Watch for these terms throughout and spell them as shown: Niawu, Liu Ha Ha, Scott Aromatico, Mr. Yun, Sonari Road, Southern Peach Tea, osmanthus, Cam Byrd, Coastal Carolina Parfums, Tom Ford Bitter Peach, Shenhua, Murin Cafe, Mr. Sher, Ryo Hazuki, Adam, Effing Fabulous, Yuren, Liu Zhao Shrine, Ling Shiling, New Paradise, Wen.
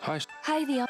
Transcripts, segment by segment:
Hi, the...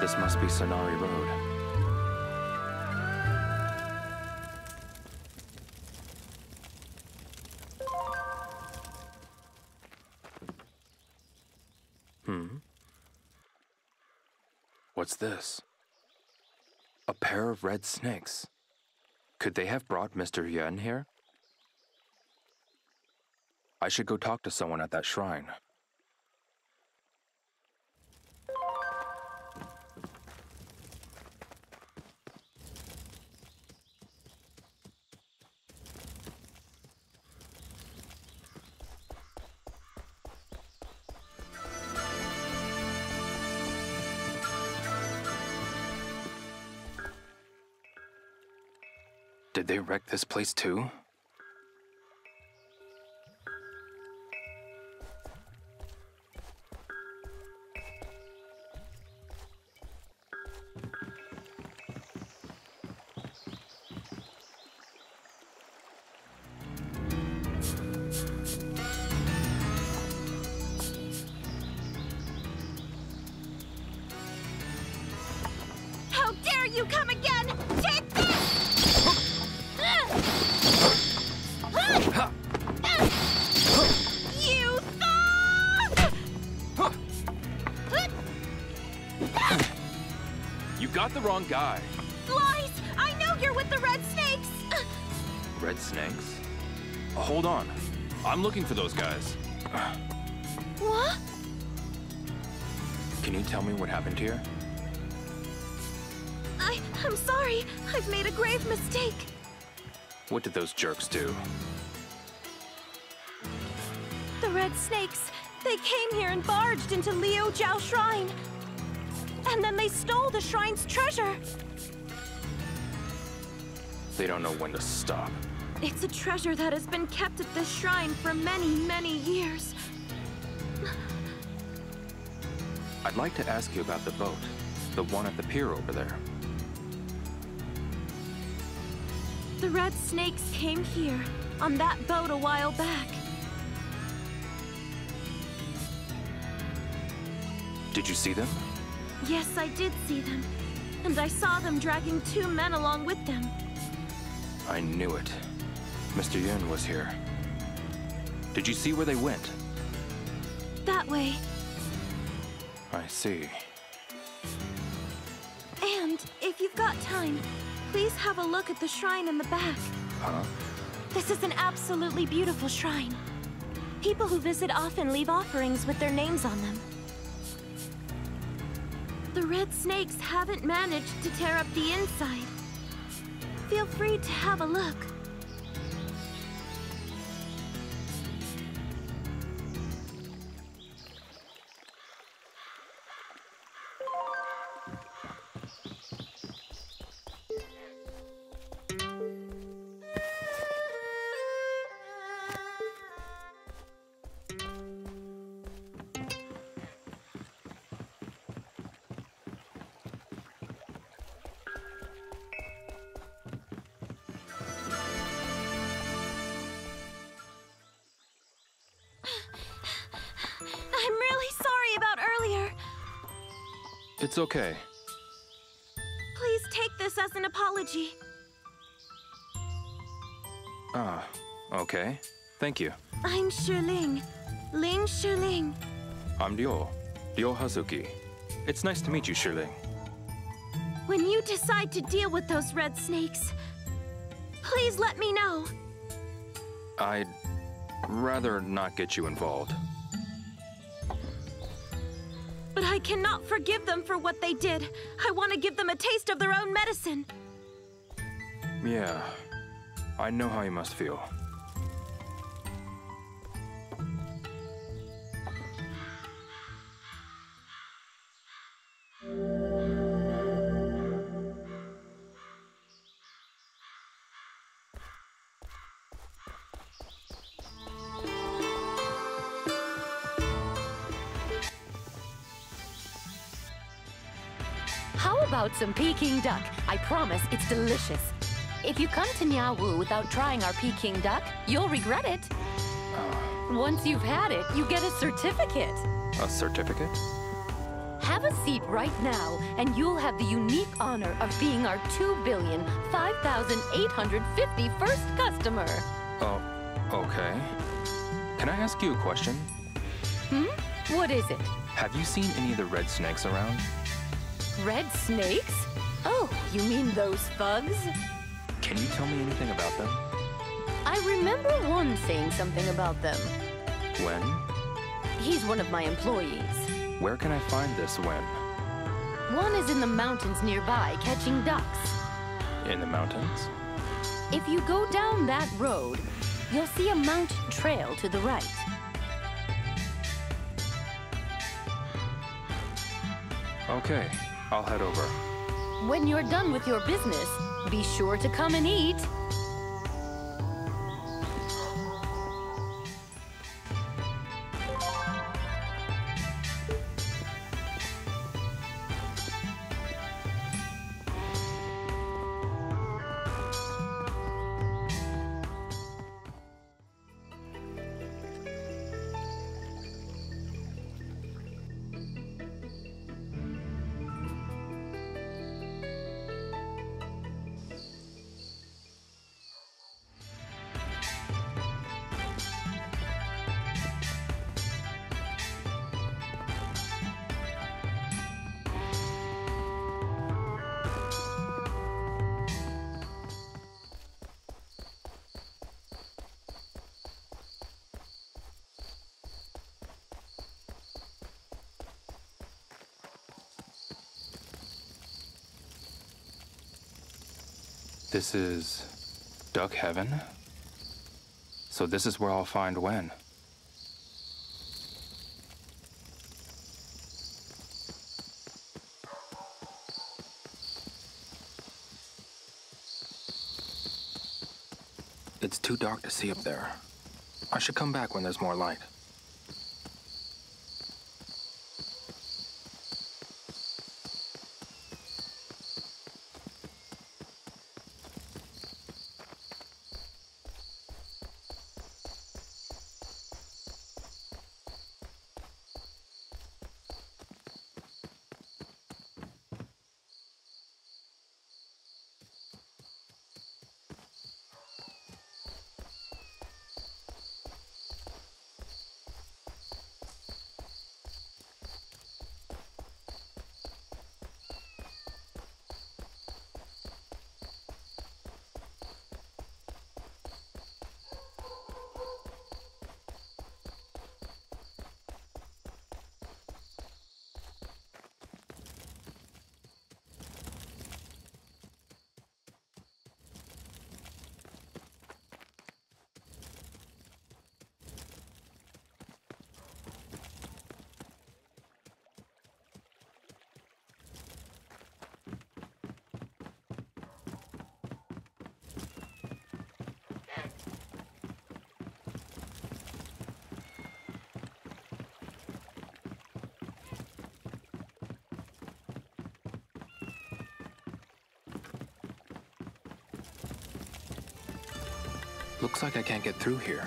This must be Sonari Road. What's this? A pair of red snakes. Could they have brought Mr. Yun here? I should go talk to someone at that shrine. Did they wreck this place too? if you come again, take this! You thug! You got the wrong guy. Lies! I know you're with the Red Snakes! Red Snakes? Hold on. I'm looking for those guys. What? Can you tell me what happened here? I'm sorry. I've made a grave mistake. What did those jerks do? The Red Snakes. They came here and barged into Liu Zhao Shrine. And then they stole the shrine's treasure. They don't know when to stop. It's a treasure that has been kept at this shrine for many, many years. I'd like to ask you about the boat. The one at the pier over there. The Red Snakes came here, on that boat a while back. Did you see them? Yes, I did see them. And I saw them dragging two men along with them. I knew it. Mr. Yun was here. Did you see where they went? That way. I see. And, if you've got time, please have a look at the shrine in the back. Huh? This is an absolutely beautiful shrine. People who visit often leave offerings with their names on them. The Red Snakes haven't managed to tear up the inside. Feel free to have a look. It's okay. Please take this as an apology. Ah, okay. Thank you. I'm Shiling. Ling Shiling. I'm Ryo. Ryo Hazuki. It's nice to meet you, Shiling. When you decide to deal with those Red Snakes, please let me know. I'd rather not get you involved. I cannot forgive them for what they did. I want to give them a taste of their own medicine. Yeah, I know how you must feel. Some Peking duck. I promise it's delicious. If you come to Niawu without trying our Peking duck, you'll regret it. Once you've had it, you get a certificate. A certificate? Have a seat right now, and you'll have the unique honor of being our 2,005,851st customer. Oh, okay. Can I ask you a question? Hmm? What is it? Have you seen any of the Red Snakes around? Red Snakes? Oh, you mean those thugs? Can you tell me anything about them? I remember one saying something about them. When? He's one of my employees. Where can I find this when? One is in the mountains nearby, catching ducks. In the mountains? If you go down that road, you'll see a mountain trail to the right. Okay. I'll head over. When you're done with your business, be sure to come and eat. This is Duck Heaven? So this is where I'll find Wen. It's too dark to see up there. I should come back when there's more light. Looks like I can't get through here.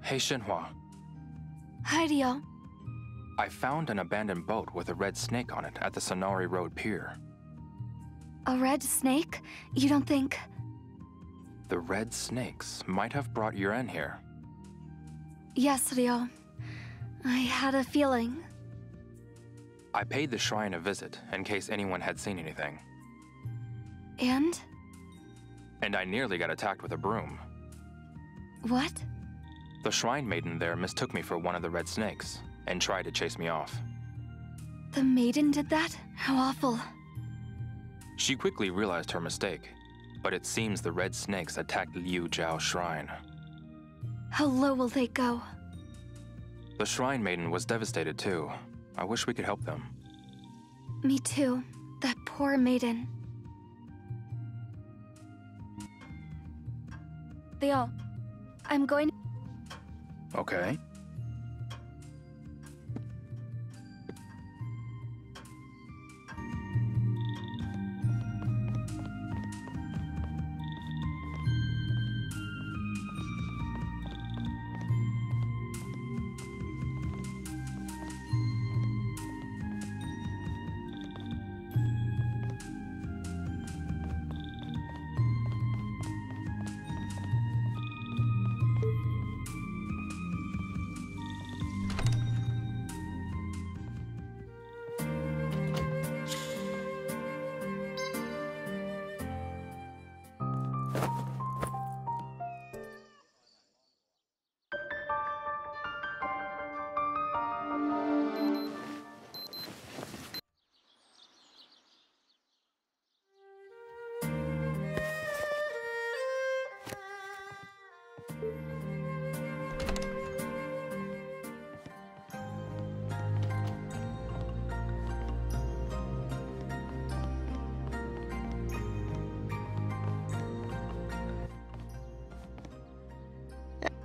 Hey, Shenhua. Hi, Ryo. I found an abandoned boat with a red snake on it at the Sonari Road Pier. A red snake? You don't think... The red snakes might have brought Yuren here. Yes, Ryo. I had a feeling. I paid the shrine a visit in case anyone had seen anything. And? And I nearly got attacked with a broom. What? The shrine maiden there mistook me for one of the red snakes, and tried to chase me off. The maiden did that? How awful. She quickly realized her mistake, but it seems the red snakes attacked Liu Zhao Shrine. How low will they go? The shrine maiden was devastated too. I wish we could help them. Me too. That poor maiden. Leo, I'm going to... Okay.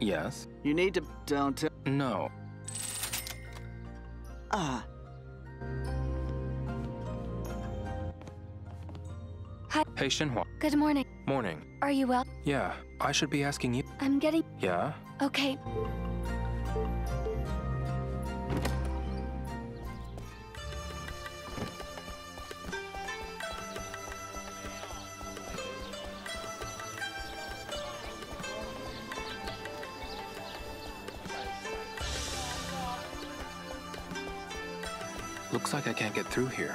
Yes? You need to downtown. No. Hi. Hey, Shenhua. Good morning. Morning. Are you well? Yeah. I should be asking you. I'm getting... Yeah? Okay. Looks like I can't get through here.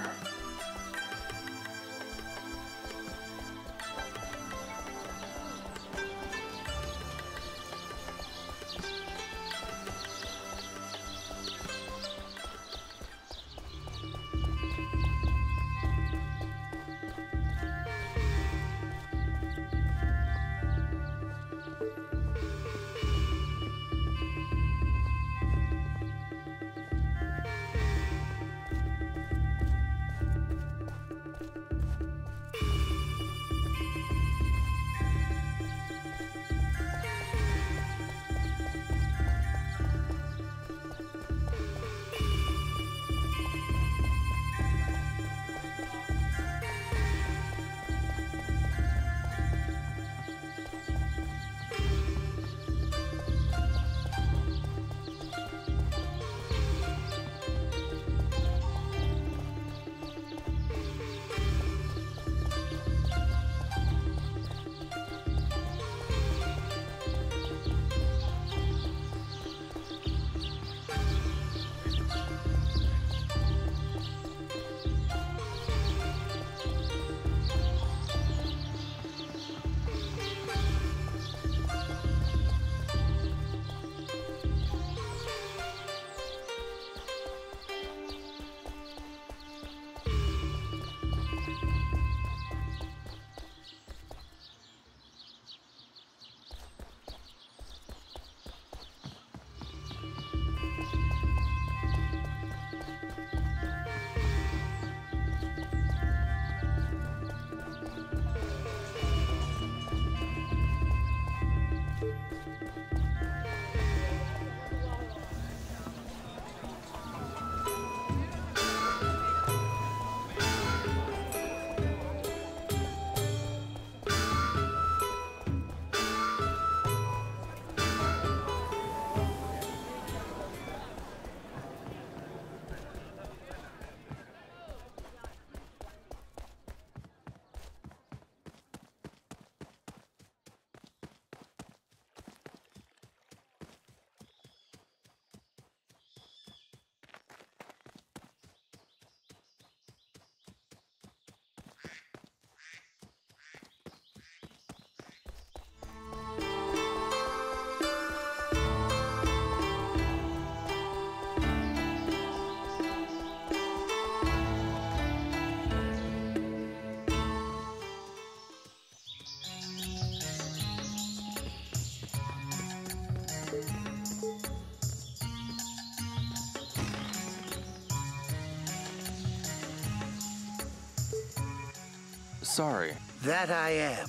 Sorry. That I am.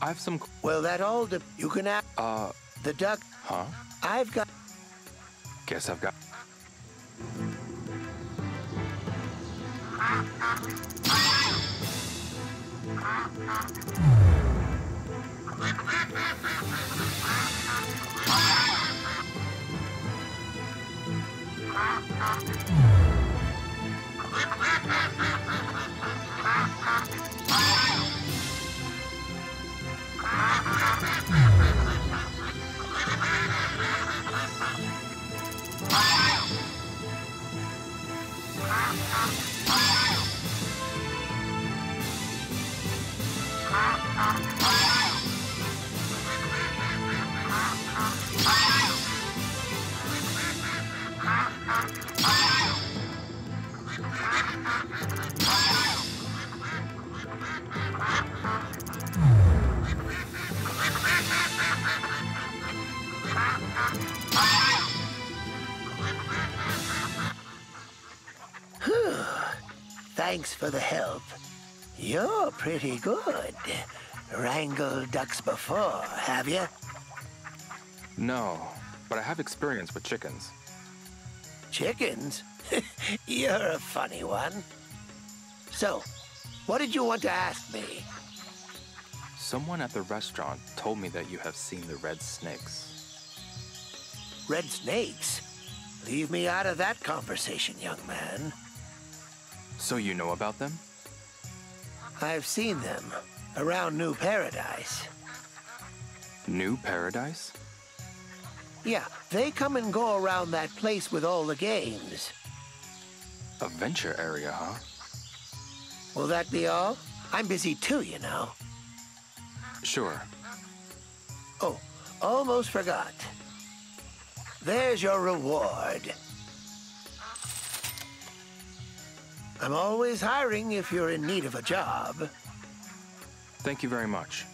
I've some... Well, that all the... You can ask... The duck... Huh? I've got... Guess I've got... Thanks for the help. You're pretty good. Wrangled ducks before, have you? No, but I have experience with chickens. Chickens? You're a funny one. So, what did you want to ask me? Someone at the restaurant told me that you have seen the red snakes. Red snakes? Leave me out of that conversation, young man. So you know about them? I've seen them around New Paradise. New Paradise? Yeah, they come and go around that place with all the games. A venture area, huh? Will that be all? I'm busy too, you know. Sure. Oh, almost forgot. There's your reward. I'm always hiring if you're in need of a job. Thank you very much.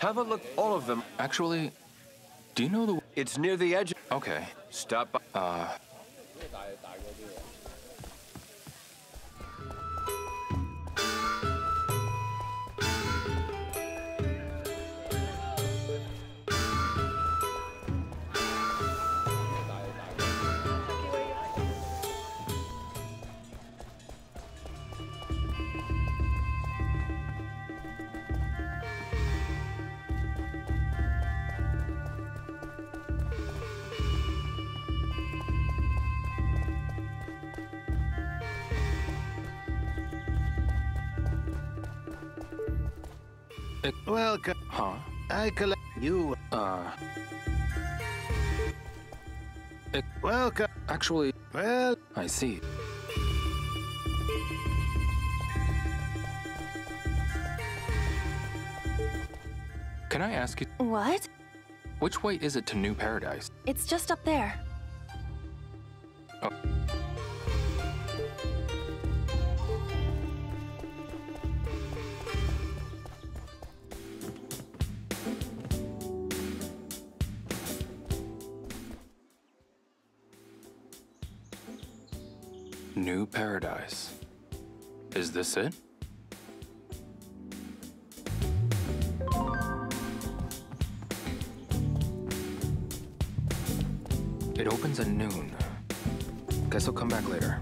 Have a look, all of them. Actually, do you know the... It's near the edge. Okay. Stop by. Welcome. Huh? I collect you. Welcome. Actually, well, I see. Can I ask you? What? Which way is it to New Paradise? It's just up there. Oh. New Paradise. Is this it? It opens at noon. Guess I'll come back later.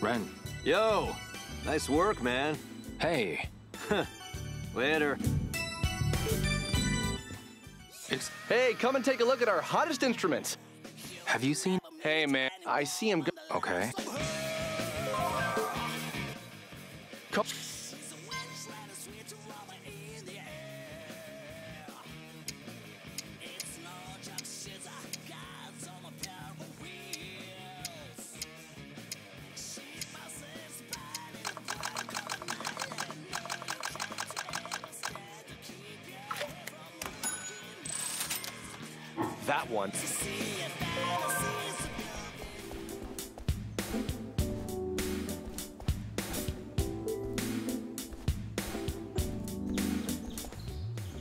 Ren. Yo! Nice work, man. Hey. Later. Hey, come and take a look at our hottest instruments. Have you seen? Hey, man, I see him go. Okay. Come. That one.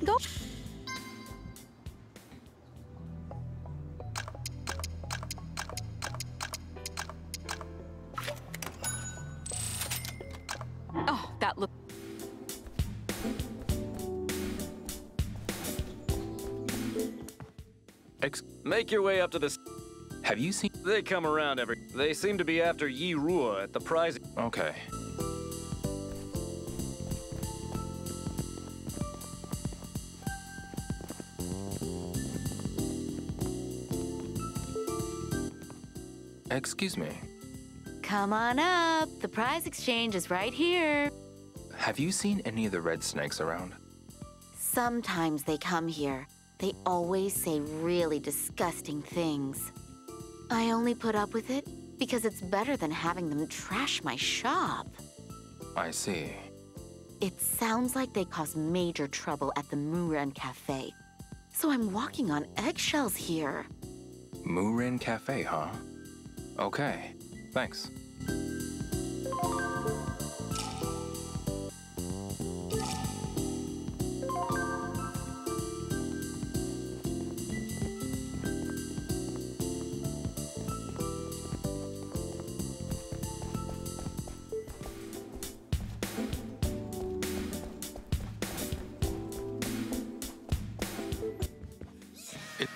Go. Oh, that look. Make your way up to this. Have you seen? They come around every. They seem to be after Yi Rua at the prize. Okay. Excuse me. Come on up. The prize exchange is right here. Have you seen any of the red snakes around? Sometimes they come here. They always say really disgusting things. I only put up with it because it's better than having them trash my shop. I see. It sounds like they cause major trouble at the Murin Cafe. So I'm walking on eggshells here. Murin Cafe, huh? Okay, thanks.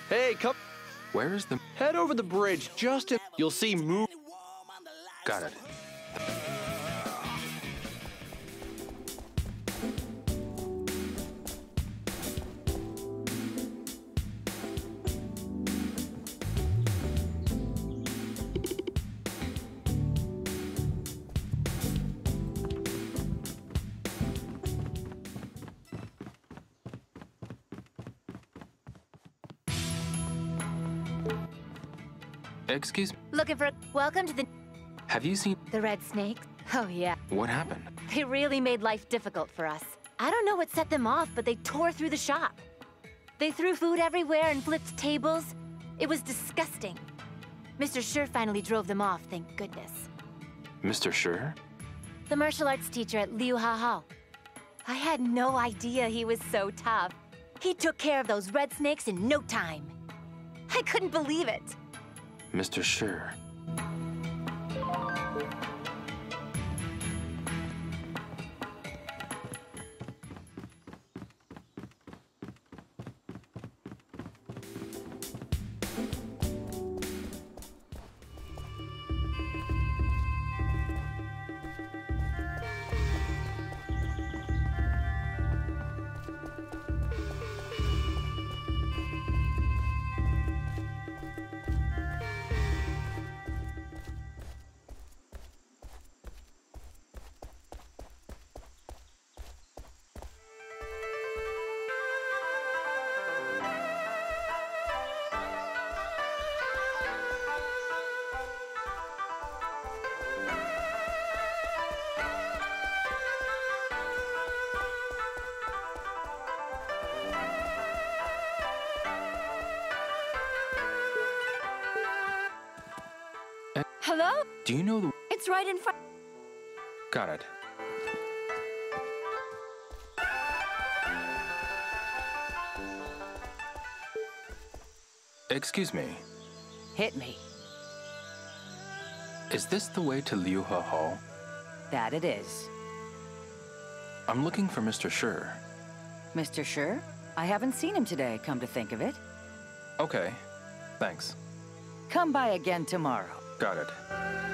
Hey, come. Where is the? Head over the bridge, Justin. You'll see Moon. Got it. Excuse me. Looking for. Welcome to the. Have you seen the red snakes? Oh yeah. What happened? They really made life difficult for us. I don't know what set them off, but they tore through the shop. They threw food everywhere and flipped tables. It was disgusting. Mr. Sher finally drove them off, thank goodness. Mr. Sher? The martial arts teacher at Liu Ha Ha. I had no idea he was so tough. He took care of those red snakes in no time. I couldn't believe it. Mr. Sher. Hello? Do you know the... It's right in front... Got it. Excuse me. Hit me. Is this the way to Liu Ha Hall? That it is. I'm looking for Mr. Sher. Mr. Sher? I haven't seen him today, come to think of it. Okay. Thanks. Come by again tomorrow. Got it.